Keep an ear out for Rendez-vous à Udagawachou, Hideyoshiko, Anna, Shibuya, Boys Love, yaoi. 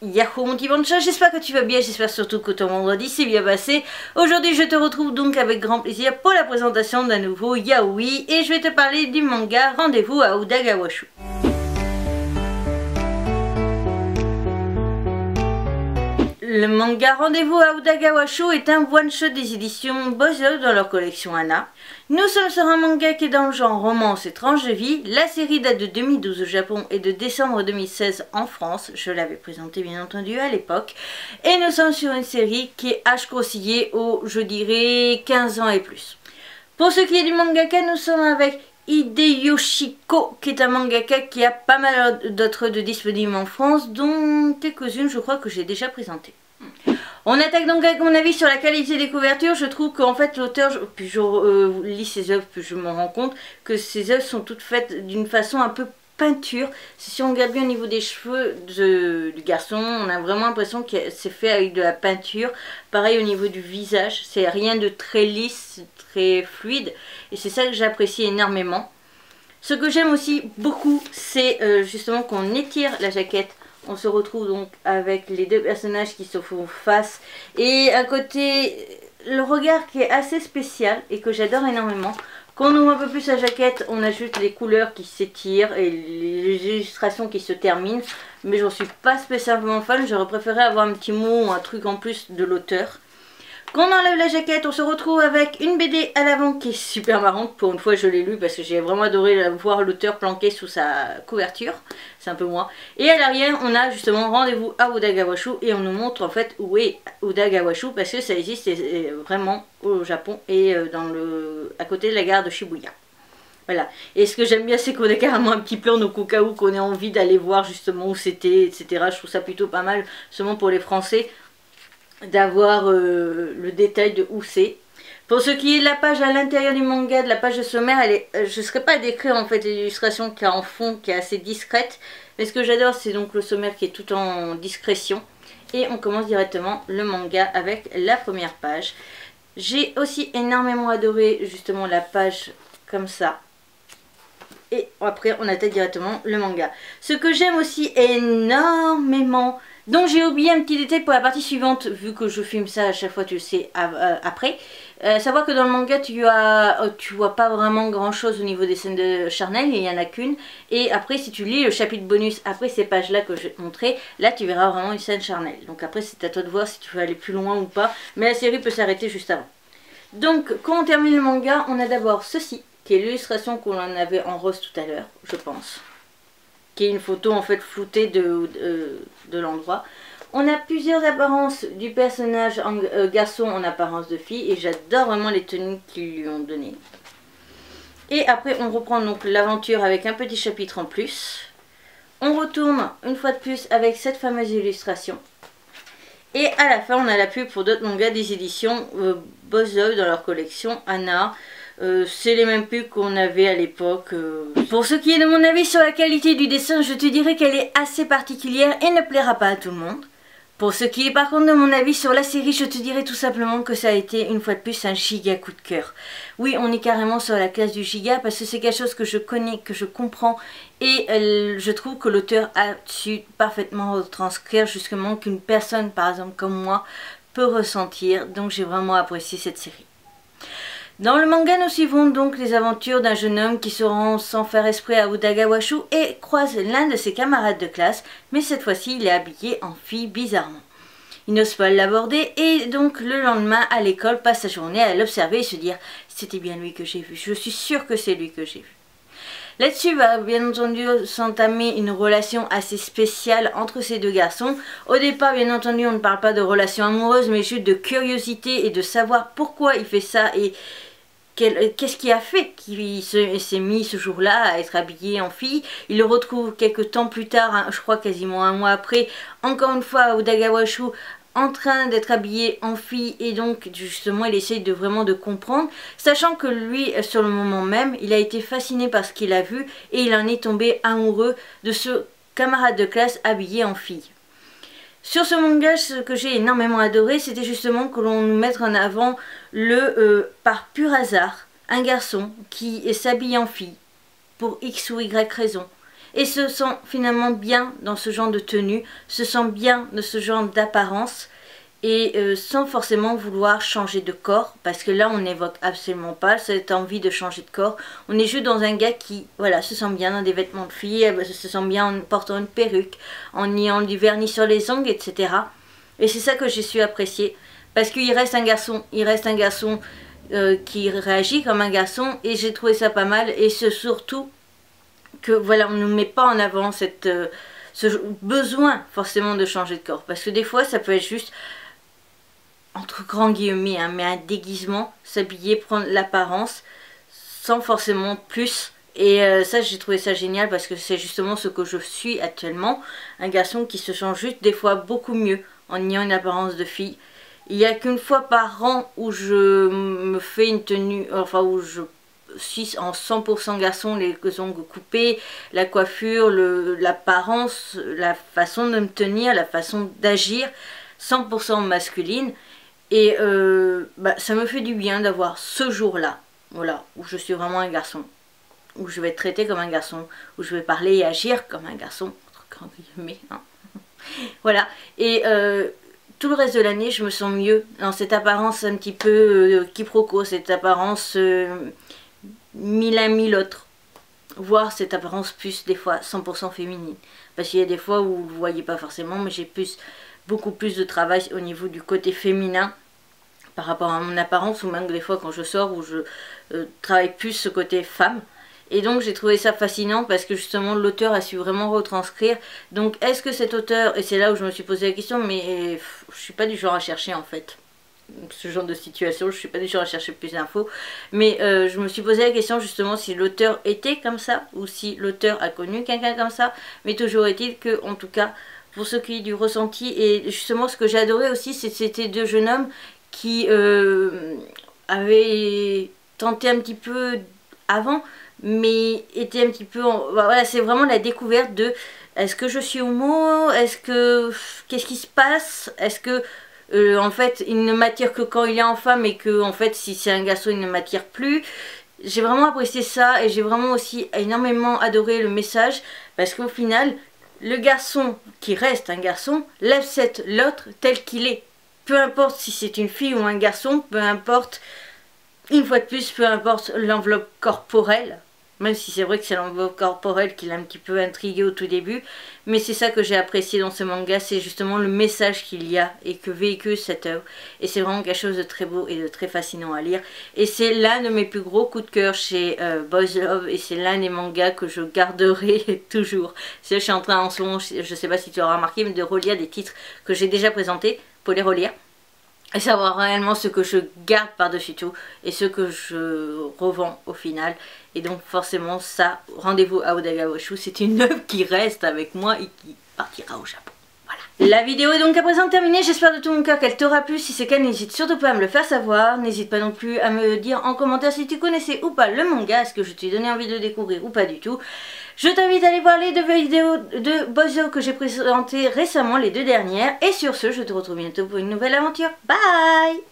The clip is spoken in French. Yahoo mon petit bonchon, j'espère que tu vas bien, j'espère surtout que ton vendredi s'est bien passé. Aujourd'hui je te retrouve donc avec grand plaisir pour la présentation d'un nouveau yaoi et je vais te parler du manga Rendez-vous à Udagawachou. Le manga Rendez-vous à Udagawachou est un one-shot des éditions Boys Love dans leur collection Anna. Nous sommes sur un manga qui est dans le genre romance et tranche de vie. La série date de 2012 au Japon et de décembre 2016 en France. Je l'avais présenté bien entendu à l'époque. Et nous sommes sur une série qui est âge conseillé aux, je dirais, 15 ans et plus. Pour ce qui est du mangaka, nous sommes avec Hideyoshiko, qui est un mangaka qui a pas mal d'autres de disponibles en France, dont quelques-unes je crois que j'ai déjà présentées. On attaque donc avec mon avis sur la qualité des couvertures. Je trouve qu'en fait l'auteur, plus je lis ses œuvres, plus je m'en rends compte que ses œuvres sont toutes faites d'une façon un peu peinture. Si on regarde bien au niveau des cheveux du garçon, on a vraiment l'impression que c'est fait avec de la peinture. Pareil au niveau du visage, c'est rien de très lisse, très fluide, et c'est ça que j'apprécie énormément. Ce que j'aime aussi beaucoup, c'est justement qu'on étire la jaquette. On se retrouve donc avec les deux personnages qui se font face, et à côté le regard qui est assez spécial et que j'adore énormément. Quand on ouvre un peu plus la jaquette, on a juste les couleurs qui s'étirent et les illustrations qui se terminent. Mais j'en suis pas spécialement fan, j'aurais préféré avoir un petit mot ou un truc en plus de l'auteur. Quand on enlève la jaquette, on se retrouve avec une BD à l'avant qui est super marrante. Pour une fois, je l'ai lue parce que j'ai vraiment adoré voir l'auteur planqué sous sa couverture. C'est un peu moi. Et à l'arrière, on a justement Rendez-vous à Udagawachou et on nous montre en fait où est Udagawachou parce que ça existe vraiment au Japon et à côté de la gare de Shibuya. Voilà. Et ce que j'aime bien, c'est qu'on est carrément un petit plan, donc au cas où qu'on ait envie d'aller voir justement où c'était, etc. Je trouve ça plutôt pas mal, seulement pour les Français, d'avoir le détail de où c'est. Pour ce qui est de la page à l'intérieur du manga, de la page de sommaire, elle est, je ne serais pas à décrire en fait l'illustration qu'il y a en fond, qui est assez discrète, mais ce que j'adore c'est donc le sommaire qui est tout en discrétion. Et on commence directement le manga avec la première page. J'ai aussi énormément adoré justement la page comme ça. Et après on attaque directement le manga. Ce que j'aime aussi énormément, donc j'ai oublié un petit détail pour la partie suivante, vu que je filme ça à chaque fois, tu le sais, après. Savoir que dans le manga, tu vois pas vraiment grand chose au niveau des scènes de charnel, il n'y en a qu'une. Et après, si tu lis le chapitre bonus, après ces pages-là que je vais te montrer, là tu verras vraiment une scène charnel. Donc après, c'est à toi de voir si tu veux aller plus loin ou pas, mais la série peut s'arrêter juste avant. Donc, quand on termine le manga, on a d'abord ceci, qui est l'illustration qu'on en avait en rose tout à l'heure, je pense, qui est une photo en fait floutée de l'endroit. On a plusieurs apparences du personnage en, garçon en apparence de fille, et j'adore vraiment les tenues qu'ils lui ont données. Et après on reprend donc l'aventure avec un petit chapitre en plus. On retourne une fois de plus avec cette fameuse illustration. Et à la fin on a la pub pour d'autres mangas des éditions Boys Love dans leur collection Anna. C'est les mêmes pubs qu'on avait à l'époque. Pour ce qui est de mon avis sur la qualité du dessin, je te dirais qu'elle est assez particulière et ne plaira pas à tout le monde. Pour ce qui est par contre de mon avis sur la série, je te dirais tout simplement que ça a été une fois de plus un giga coup de cœur. Oui, on est carrément sur la classe du giga parce que c'est quelque chose que je connais, que je comprends, et je trouve que l'auteur a su parfaitement retranscrire justement qu'une personne par exemple comme moi peut ressentir. Donc j'ai vraiment apprécié cette série. Dans le manga, nous suivons donc les aventures d'un jeune homme qui se rend sans faire esprit à Udagawachou et croise l'un de ses camarades de classe, mais cette fois-ci il est habillé en fille bizarrement. Il n'ose pas l'aborder et donc le lendemain à l'école passe sa journée à l'observer et se dire « c'était bien lui que j'ai vu, je suis sûre que c'est lui que j'ai vu ». Là-dessus va bien entendu s'entamer une relation assez spéciale entre ces deux garçons. Au départ bien entendu on ne parle pas de relation amoureuse mais juste de curiosité et de savoir pourquoi il fait ça et qu'est-ce qui a fait qu'il s'est mis ce jour-là à être habillé en fille. Il le retrouve quelques temps plus tard, hein, je crois quasiment un mois après, encore une fois à Udagawachou, en train d'être habillé en fille, et donc justement il essaye de vraiment de comprendre, sachant que lui sur le moment même il a été fasciné par ce qu'il a vu et il en est tombé amoureux de ce camarade de classe habillé en fille. Sur ce manga, ce que j'ai énormément adoré, c'était justement que l'on nous mette en avant le par pur hasard un garçon qui s'habille en fille pour X ou Y raison. et se sent finalement bien dans ce genre de tenue, se sent bien de ce genre d'apparence et sans forcément vouloir changer de corps, parce que là on n'évoque absolument pas cette envie de changer de corps. On est juste dans un gars qui, voilà, se sent bien dans des vêtements de fille, se sent bien en portant une perruque, en ayant du vernis sur les ongles, etc. Et c'est ça que j'ai su apprécier, parce qu'il reste un garçon, qui réagit comme un garçon, et j'ai trouvé ça pas mal. Et surtout que voilà, on ne met pas en avant cette, ce besoin forcément de changer de corps, parce que des fois ça peut être juste entre grands guillemets, hein, mais un déguisement, s'habiller, prendre l'apparence sans forcément plus. Et ça, j'ai trouvé ça génial, parce que c'est justement ce que je suis actuellement, un garçon qui se sent juste des fois beaucoup mieux en ayant une apparence de fille. Il n'y a qu'une fois par an où je me fais une tenue, enfin où je suis en 100% garçon, les ongles coupés, la coiffure, l'apparence, la façon de me tenir, la façon d'agir, 100% masculine. Et ça me fait du bien d'avoir ce jour-là, voilà, où je suis vraiment un garçon, où je vais être traité comme un garçon, où je vais parler et agir comme un garçon, entre guillemets, hein. Voilà, et tout le reste de l'année, je me sens mieux dans cette apparence un petit peu quiproquo, cette apparence mille un mille autres, voire cette apparence plus des fois 100% féminine. Parce qu'il y a des fois où vous ne voyez pas forcément, mais j'ai beaucoup plus de travail au niveau du côté féminin par rapport à mon apparence, ou même des fois quand je sors où je travaille plus ce côté femme. Et donc j'ai trouvé ça fascinant, parce que justement l'auteur a su vraiment retranscrire. Donc est-ce que cet auteur, et c'est là où je me suis posé la question, mais je suis pas du genre à chercher en fait ce genre de situation, je suis pas du genre à chercher plus d'infos, mais je me suis posé la question justement si l'auteur était comme ça, ou si l'auteur a connu quelqu'un comme ça. Mais toujours est-il que, en tout cas, pour ce qui est du ressenti, et justement ce que j'ai adoré aussi, c'était deux jeunes hommes qui avaient tenté un petit peu avant, mais était un petit peu en... Voilà, c'est vraiment la découverte de est-ce que je suis homo, est-ce que qu'est-ce qui se passe, est-ce que en fait il ne m'attire que quand il est en femme, et que en fait si c'est un garçon il ne m'attire plus. J'ai vraiment apprécié ça, et j'ai vraiment aussi énormément adoré le message, parce qu'au final le garçon qui reste un garçon l'accepte l'autre tel qu'il est, peu importe si c'est une fille ou un garçon, peu importe, une fois de plus, peu importe l'enveloppe corporelle. Même si c'est vrai que c'est l'enveloppe corporelle qui l'a un petit peu intrigué au tout début. Mais c'est ça que j'ai apprécié dans ce manga, c'est justement le message qu'il y a et que véhicule cette œuvre. Et c'est vraiment quelque chose de très beau et de très fascinant à lire. Et c'est l'un de mes plus gros coups de cœur chez Boys Love, et c'est l'un des mangas que je garderai toujours. Je suis en train en ce moment, je sais pas si tu auras remarqué, mais de relire des titres que j'ai déjà présentés pour les relire. Et savoir réellement ce que je garde par-dessus tout et ce que je revends au final. Et donc forcément ça, Rendez-vous à Udagawachou, c'est une œuvre qui reste avec moi et qui partira au Japon. Voilà. La vidéo est donc à présent terminée, j'espère de tout mon cœur qu'elle t'aura plu. Si c'est le cas, n'hésite surtout pas à me le faire savoir. N'hésite pas non plus à me dire en commentaire si tu connaissais ou pas le manga, est-ce que je t'ai donné envie de le découvrir ou pas du tout. Je t'invite à aller voir les deux vidéos de Boys Love que j'ai présentées récemment, les deux dernières. Et sur ce, je te retrouve bientôt pour une nouvelle aventure. Bye!